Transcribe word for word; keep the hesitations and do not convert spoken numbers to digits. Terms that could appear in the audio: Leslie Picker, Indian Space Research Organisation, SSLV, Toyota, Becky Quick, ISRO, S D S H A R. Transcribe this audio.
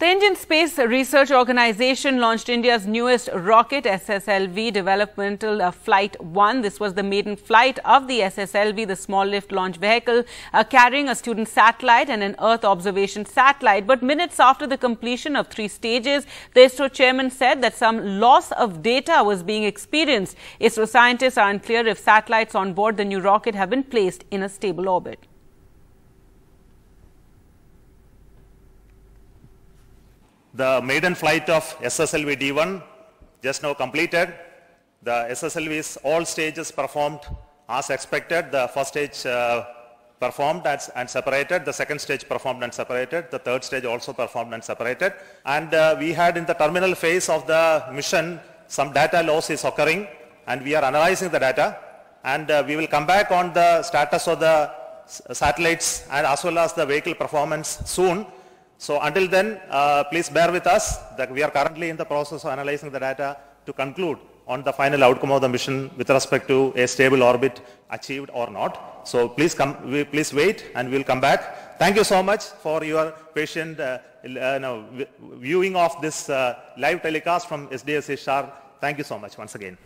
The Indian Space Research Organisation launched India's newest rocket, S S L V, Developmental uh, Flight one. This was the maiden flight of the S S L V, the small lift launch vehicle, uh, carrying a student satellite and an Earth observation satellite. But minutes after the completion of three stages, the ISRO chairman said that some loss of data was being experienced. ISRO scientists are unclear if satellites on board the new rocket have been placed in a stable orbit. The maiden flight of S S L V D one just now completed. The S S L V's all stages performed as expected. The first stage uh, performed and separated. The second stage performed and separated. The third stage also performed and separated. And uh, we had in the terminal phase of the mission some data loss is occurring, and we are analyzing the data. And uh, we will come back on the status of the satellites and as well as the vehicle performance soon. So until then, uh, please bear with us that we are currently in the process of analyzing the data to conclude on the final outcome of the mission with respect to a stable orbit achieved or not. So please come, we, please wait, and we'll come back. Thank you so much for your patient uh, uh, no, viewing of this uh, live telecast from S D S H A R. Thank you so much once again.